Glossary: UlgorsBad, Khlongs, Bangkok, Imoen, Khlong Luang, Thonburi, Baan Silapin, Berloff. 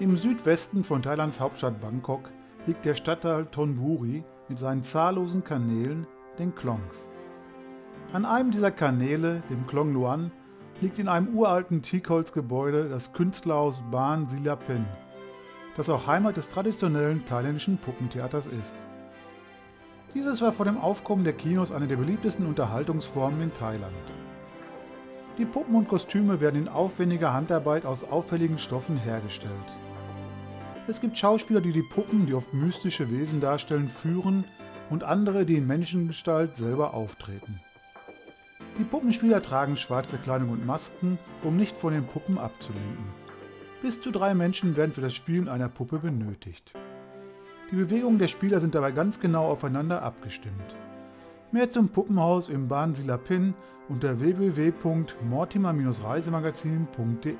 Im Südwesten von Thailands Hauptstadt Bangkok liegt der Stadtteil Thonburi mit seinen zahllosen Kanälen, den Khlongs. An einem dieser Kanäle, dem Khlong Luang, liegt in einem uralten Teakholzgebäude das Künstlerhaus Baan Silapin, das auch Heimat des traditionellen thailändischen Puppentheaters ist. Dieses war vor dem Aufkommen der Kinos eine der beliebtesten Unterhaltungsformen in Thailand. Die Puppen und Kostüme werden in aufwendiger Handarbeit aus auffälligen Stoffen hergestellt. Es gibt Schauspieler, die die Puppen, die oft mystische Wesen darstellen, führen und andere, die in Menschengestalt selber auftreten. Die Puppenspieler tragen schwarze Kleidung und Masken, um nicht von den Puppen abzulenken. Bis zu 3 Menschen werden für das Spielen einer Puppe benötigt. Die Bewegungen der Spieler sind dabei ganz genau aufeinander abgestimmt. Mehr zum Puppenhaus im Baan Silapin unter www.mortimer-reisemagazin.de